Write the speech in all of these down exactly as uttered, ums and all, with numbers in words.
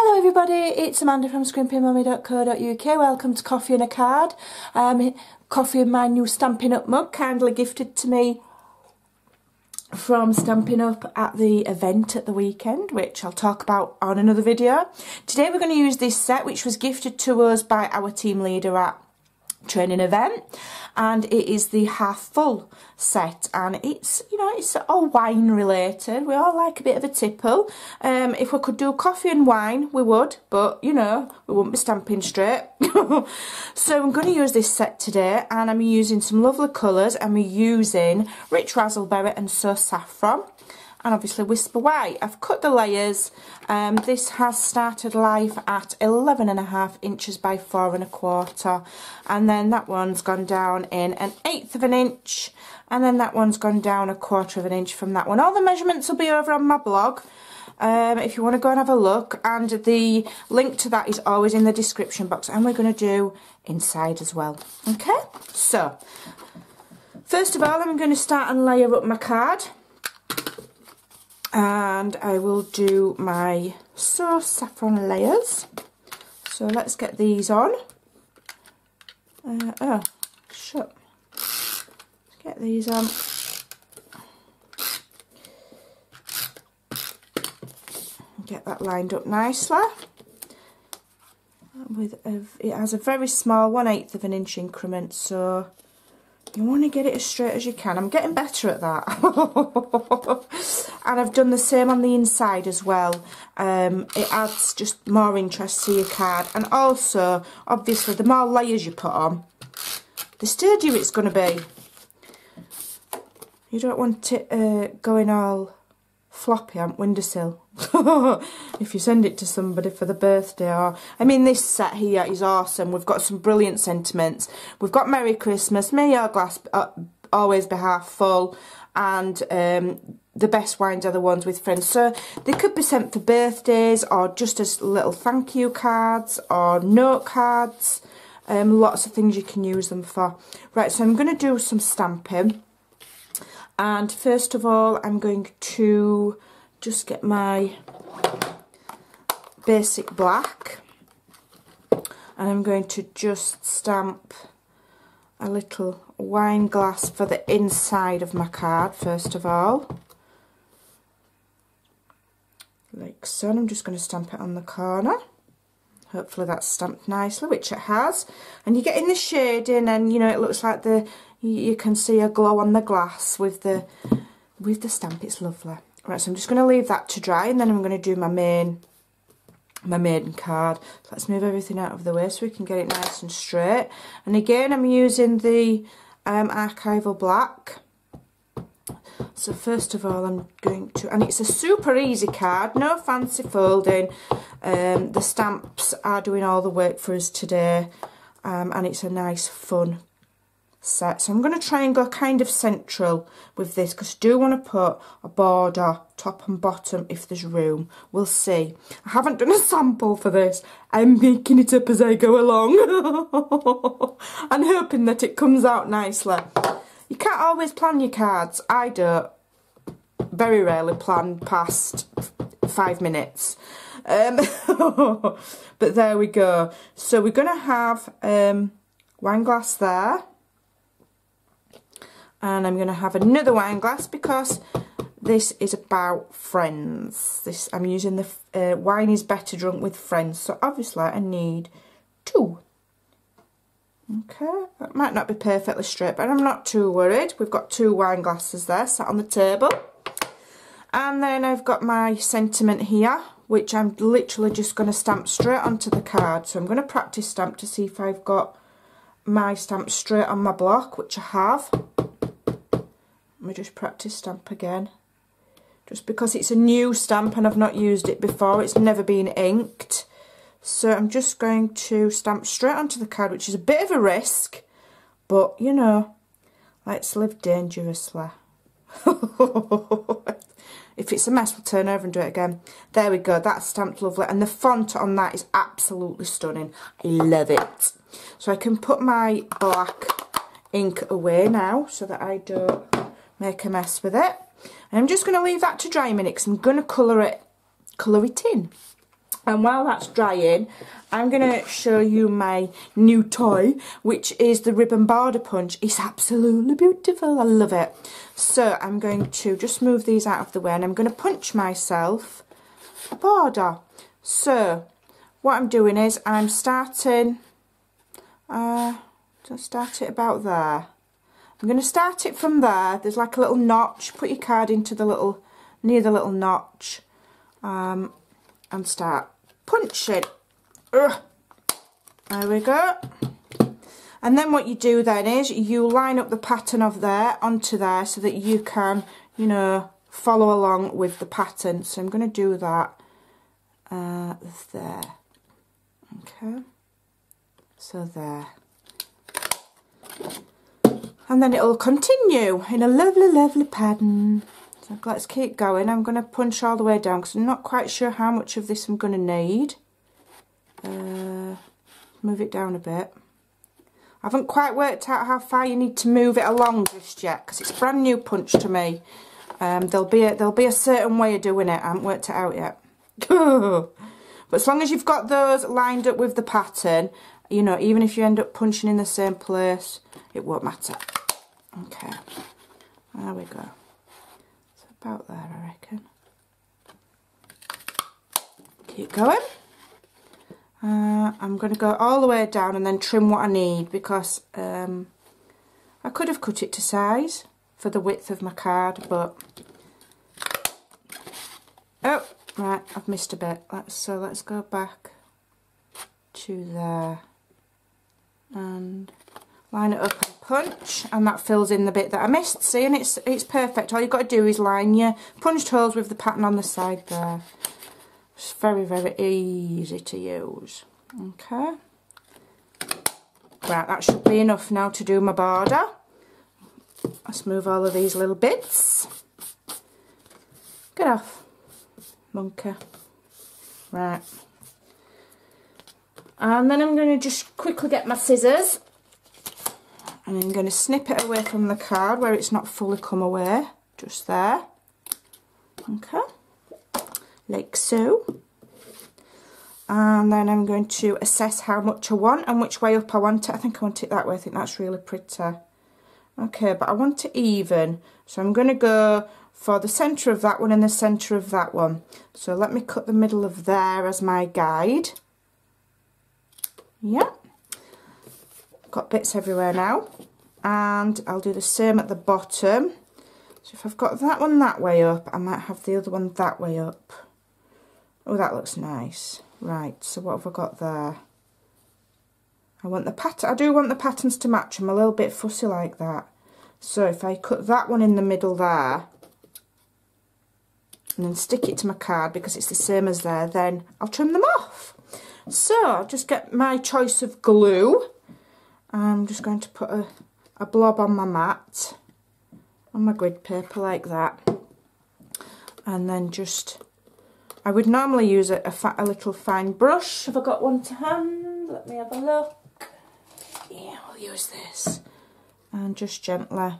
Hello everybody, it's Amanda from scrimping mummy dot co dot U K. Welcome to Coffee and a Card. Um, coffee in my new Stampin' Up! Mug, kindly gifted to me from Stampin' Up! At the event at the weekend, which I'll talk about on another video. Today we're going to use this set, which was gifted to us by our team leader at training event, and it is the half full set, and it's, you know, it's all wine related. We all like a bit of a tipple. Um if we could do coffee and wine we would, but you know, we wouldn't be stamping straight. So I'm going to use this set today, and I'm using some lovely colours, and we're using rich razzleberry and so saffron, and obviously Whisper White. I've cut the layers. Um, this has started life at eleven and a half inches by four and a quarter, and then that one's gone down in an eighth of an inch, and then that one's gone down a quarter of an inch from that one. All the measurements will be over on my blog, um, if you want to go and have a look, and the link to that is always in the description box, and we're going to do inside as well. Okay, so first of all I'm going to start and layer up my card. And I will do my so saffron layers. So let's get these on. Uh, oh, shut. Let's get these on. Get that lined up nicely. With a, it has a very small one-eighth of an inch increment, so you want to get it as straight as you can. I'm getting better at that. And I've done the same on the inside as well. Um, it adds just more interest to your card. And also, obviously, the more layers you put on, the sturdier it's going to be. You don't want it uh, going all floppy on windowsill. If you send it to somebody for the birthday, or I mean, this set here is awesome. We've got some brilliant sentiments. We've got Merry Christmas, may your glass uh, always be half full, and um, the best wines are the ones with friends. So they could be sent for birthdays, or just as little thank you cards or note cards. Um, lots of things you can use them for. Right, so I'm going to do some stamping, and first of all I'm going to just get my basic black, and I'm going to just stamp a little wine glass for the inside of my card first of all, like so. And I'm just going to stamp it on the corner. Hopefully that's stamped nicely, which it has, and you're getting the shading, and you know, it looks like the you can see a glow on the glass with the with the stamp. It's lovely. Right, so I'm just going to leave that to dry, and then I'm going to do my main, my maiden card. Let's move everything out of the way so we can get it nice and straight. And again, I'm using the um, archival black. So first of all, I'm going to, and it's a super easy card, no fancy folding. Um, the stamps are doing all the work for us today, um, and it's a nice, fun set. So I'm going to try and go kind of central with this, because I do want to put a border top and bottom if there's room. We'll see. I haven't done a sample for this. I'm making it up as I go along. I'm hoping that it comes out nicely. You can't always plan your cards. I don't very rarely plan past five minutes. Um, but there we go. So we're going to have um, wine glass there. And I'm going to have another wine glass, because this is about friends. This I'm using the uh, wine is better drunk with friends. So obviously I need two. Okay, that might not be perfectly straight, but I'm not too worried. We've got two wine glasses there sat on the table. And then I've got my sentiment here, which I'm literally just going to stamp straight onto the card. So I'm going to practice stamp to see if I've got my stamp straight on my block, which I have. Let me just practice stamp again. Just because it's a new stamp and I've not used it before, it's never been inked. So I'm just going to stamp straight onto the card, which is a bit of a risk, but you know, let's live dangerously. If it's a mess, we'll turn over and do it again. There we go, that's stamped lovely, and the font on that is absolutely stunning. I love it. So I can put my black ink away now so that I don't make a mess with it. And I'm just going to leave that to dry a minute, because I'm going to colour it, colour it in. And while that's drying, I'm going to show you my new toy, which is the ribbon border punch. It's absolutely beautiful. I love it. So I'm going to just move these out of the way, and I'm going to punch myself a border. So what I'm doing is I'm starting, uh, just start it about there. I'm going to start it from there. There's like a little notch. Put your card into the little, near the little notch, um, and start punching. Ugh. There we go. And then what you do then is you line up the pattern of there onto there so that you can, you know, follow along with the pattern. So I'm going to do that uh, there. Okay. So there. And then it'll continue in a lovely, lovely pattern. So let's keep going. I'm going to punch all the way down because I'm not quite sure how much of this I'm going to need. Uh, move it down a bit. I haven't quite worked out how far you need to move it along just yet because it's brand new punch to me. Um, there'll be a, there'll be a certain way of doing it. I haven't worked it out yet. But as long as you've got those lined up with the pattern, you know, even if you end up punching in the same place, it won't matter. Okay, there we go. It's about there, I reckon. Keep going. Uh, I'm going to go all the way down and then trim what I need, because um, I could have cut it to size for the width of my card, but oh, right, I've missed a bit. Let's, so let's go back to there and line it up and punch, and that fills in the bit that I missed. See, and it's it's perfect. All you've got to do is line your punched holes with the pattern on the side there. It's very, very easy to use. Okay. Right, that should be enough now to do my border. Let's move all of these little bits. Get off, monkey. Right. And then I'm going to just quickly get my scissors. And I'm going to snip it away from the card where it's not fully come away. Just there. Okay. Like so. And then I'm going to assess how much I want and which way up I want it. I think I want it that way. I think that's really pretty. Okay, but I want it even, so I'm going to go for the centre of that one and the centre of that one. So let me cut the middle of there as my guide. Yeah, got bits everywhere now. And I'll do the same at the bottom. So if I've got that one that way up, I might have the other one that way up. Oh, that looks nice. Right, so what have I got there? I want the pattern. I do want the patterns to match. I'm a little bit fussy like that. So if I cut that one in the middle there and then stick it to my card because it's the same as there, then I'll trim them off. So I'll just get my choice of glue. I'm just going to put a, a blob on my mat, on my grid paper like that, and then just, I would normally use a, a, fat, a little fine brush. Have I got one to hand? Let me have a look. Yeah, we'll use this. And just gently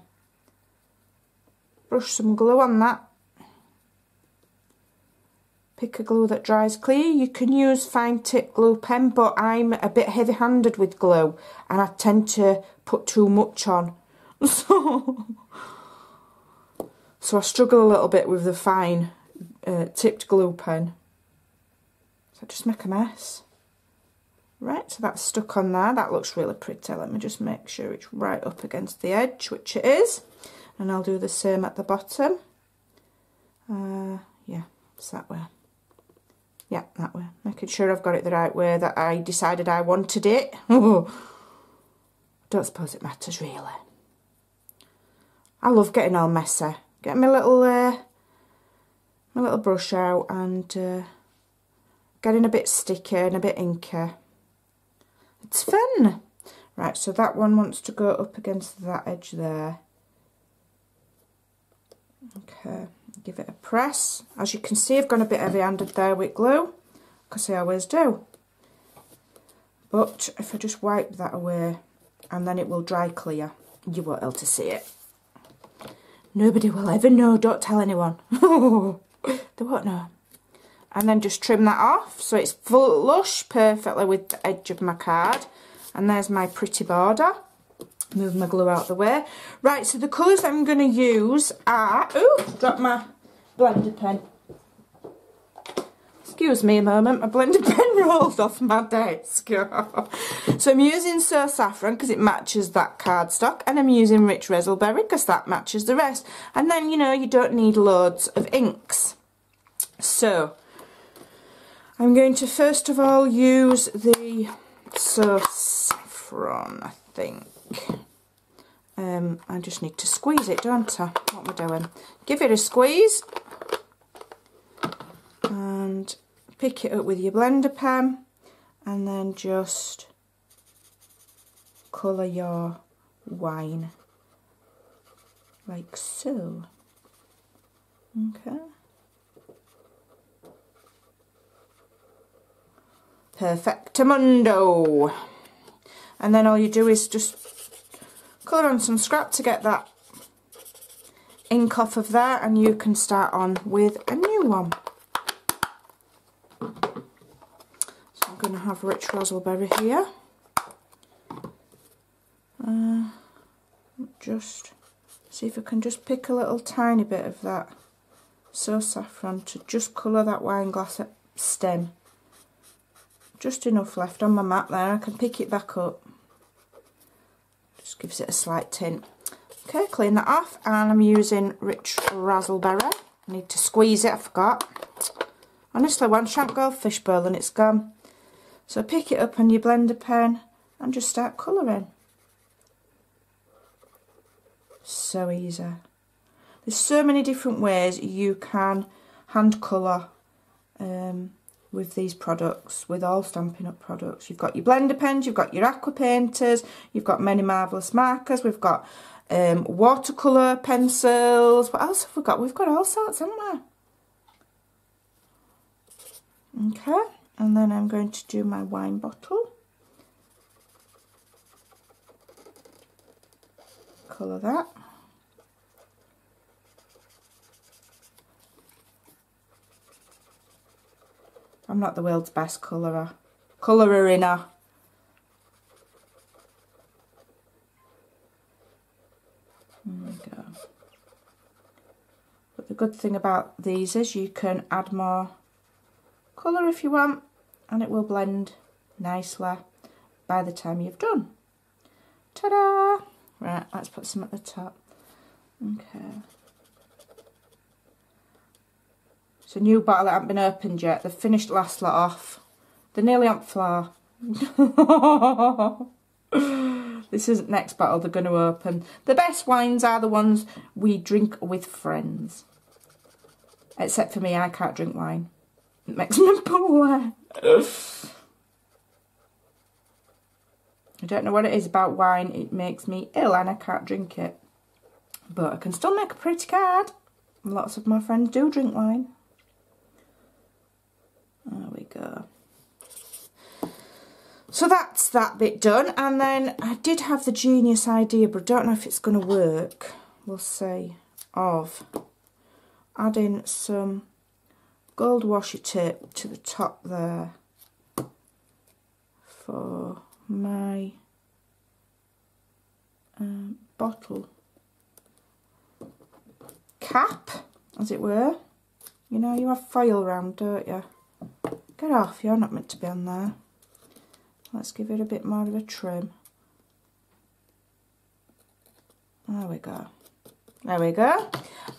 brush some glue on that. Pick a glue that dries clear. You can use fine tip glue pen, but I'm a bit heavy handed with glue and I tend to put too much on. So, so I struggle a little bit with the fine Uh, tipped glue pen. So just make a mess. Right, so that's stuck on there. That looks really pretty. Let me just make sure it's right up against the edge, which it is. And I'll do the same at the bottom. Uh, yeah, it's that way. Yeah, that way. Making sure I've got it the right way that I decided I wanted it. Don't suppose it matters, really. I love getting all messy. Get my little Uh, a little brush out and uh, getting a bit sticky and a bit inky. It's fun. Right, so that one wants to go up against that edge there. Okay, give it a press. As you can see, I've gone a bit heavy-handed there with glue, because I always do. But if I just wipe that away, and then it will dry clear, you won't be able to see it. Nobody will ever know. Don't tell anyone. They won't know. and then just trim that off so it's flush perfectly with the edge of my card. And there's my pretty border. Move my glue out the way. Right, so the colours I'm going to use are... Ooh, dropped my blender pen. Excuse me a moment, my blender pen rolled off my desk. So I'm using Sir Saffron because it matches that cardstock, and I'm using Rich Razzleberry because that matches the rest. And then, you know, you don't need loads of inks. So, I'm going to first of all use the Sir Saffron, I think. Um, I just need to squeeze it, don't I? What am I doing? Give it a squeeze and pick it up with your blender pen, and then just colour your wine like so. Okay. Perfectamundo. And then all you do is just colour on some scrap to get that ink off of there, and you can start on with a new one. So I'm going to have Rich Razzleberry here. Uh, just see if I can just pick a little tiny bit of that So Saffron to just colour that wine glass stem. Just enough left on my mat there, I can pick it back up. Just gives it a slight tint. Okay, clean that off, and I'm using Rich Razzleberry. I need to squeeze it, I forgot. Honestly, one shank goldfish bowl and it's gone. So pick it up on your blender pen and just start colouring. So easy. There's so many different ways you can hand colour um, with these products, with all Stampin' Up! Products. You've got your blender pens, you've got your aqua painters, you've got many marvellous markers, we've got um, watercolour pencils. What else have we got? We've got all sorts, haven't we? Okay, and then I'm going to do my wine bottle. Colour that. I'm not the world's best colourer. Colourer in her. There we go. But the good thing about these is you can add more colour if you want, and it will blend nicely by the time you've done. Ta-da! Right, let's put some at the top. Okay. It's a new bottle that hasn't been opened yet. They've finished last lot off. They're nearly on the floor. This isn't next bottle they're going to open. The best wines are the ones we drink with friends. Except for me, I can't drink wine. It makes me poor. I don't know what it is about wine. It makes me ill and I can't drink it. But I can still make a pretty card. Lots of my friends do drink wine. There we go. So that's that bit done, and then I did have the genius idea, but I don't know if it's going to work, we'll see, of adding some gold washi tape to the top there for my um, bottle cap, as it were. You know, you have foil round, don't you? Get off, you're not meant to be on there. Let's give it a bit more of a trim. There we go. There we go.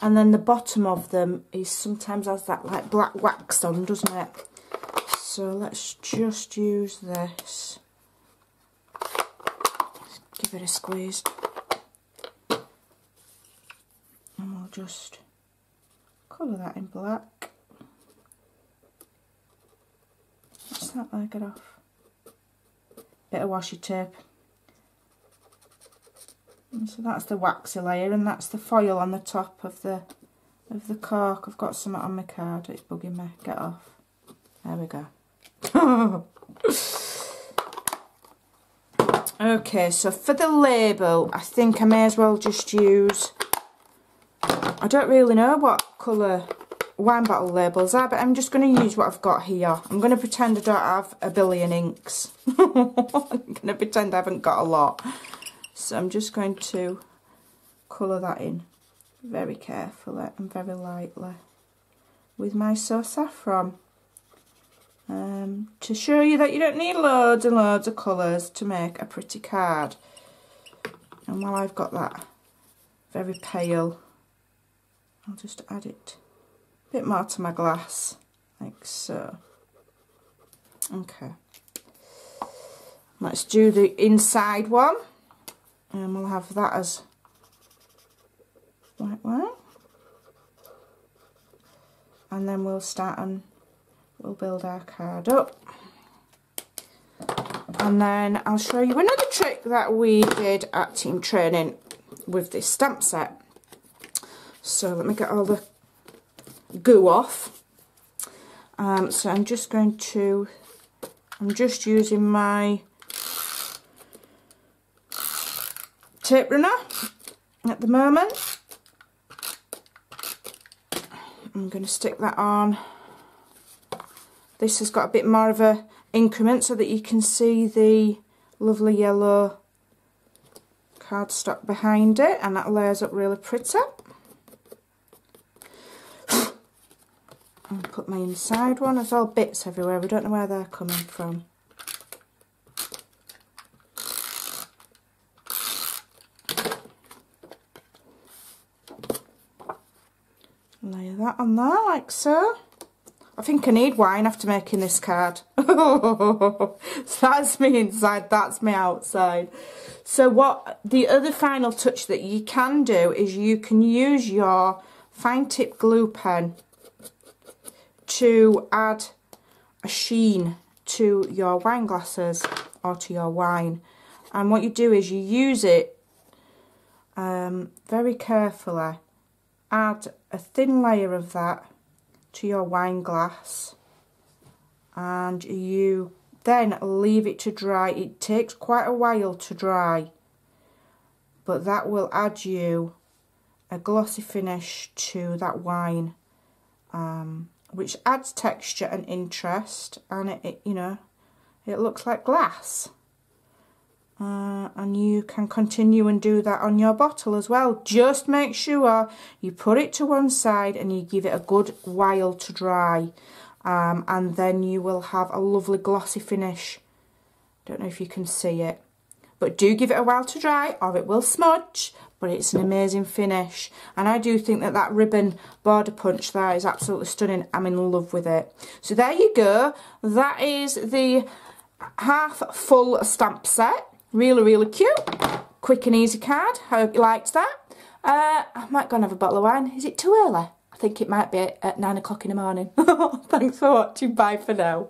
And then the bottom of them is sometimes has that like black wax on, doesn't it? So let's just use this. Just give it a squeeze. And we'll just colour that in black. That there, get off. Bit of washi tape. And so that's the waxy layer, and that's the foil on the top of the of the cork. I've got some on my card. It's bugging me. Get off. There we go. Okay, so for the label, I think I may as well just use. I don't really know what colour wine bottle labels are, but I'm just going to use what I've got here. I'm going to pretend I don't have a billion inks. I'm going to pretend I haven't got a lot. So I'm just going to colour that in very carefully and very lightly with my So Saffron. Um, to show you that you don't need loads and loads of colours to make a pretty card. And while I've got that very pale, I'll just add it a bit more to my glass, like so. Okay. Let's do the inside one, and we'll have that as white white. And then we'll start and we'll build our card up. And then I'll show you another trick that we did at team training with this stamp set. So let me get all the goo off. Um, so I'm just going to, I'm just using my tape runner at the moment. I'm going to stick that on. This has got a bit more of a increment so that you can see the lovely yellow cardstock behind it, and that layers up really pretty. I'll put my inside one. There's all bits everywhere. We don't know where they're coming from. Layer that on there, like so. I think I need wine after making this card. So that's me inside, that's me outside. So what the other final touch that you can do is you can use your fine tip glue pen to add a sheen to your wine glasses or to your wine, and what you do is you use it um, very carefully, add a thin layer of that to your wine glass, and you then leave it to dry. It takes quite a while to dry, but that will add you a glossy finish to that wine, um, which adds texture and interest, and it, it you know, it looks like glass. Uh, and you can continue and do that on your bottle as well. Just make sure you put it to one side and you give it a good while to dry, um, and then you will have a lovely glossy finish. Don't know if you can see it, but do give it a while to dry or it will smudge, but it's an amazing finish. And I do think that that ribbon border punch there is absolutely stunning. I'm in love with it. So there you go. That is the half full stamp set. Really, really cute. Quick and easy card. Hope you liked that. Uh, I might go and have a bottle of wine. Is it too early? I think it might be at nine o'clock in the morning. Thanks for watching. Bye for now.